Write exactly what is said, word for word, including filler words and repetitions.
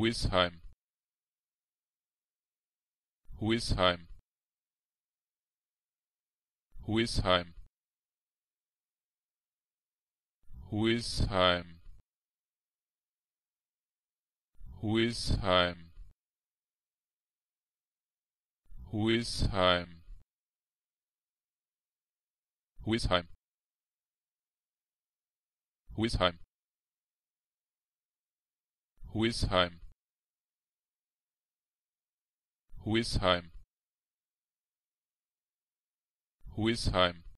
Huisheim, Huisheim, Huisheim, Huisheim, Huisheim, Huisheim, Huisheim, Huisheim, Huisheim, Huisheim, Huisheim.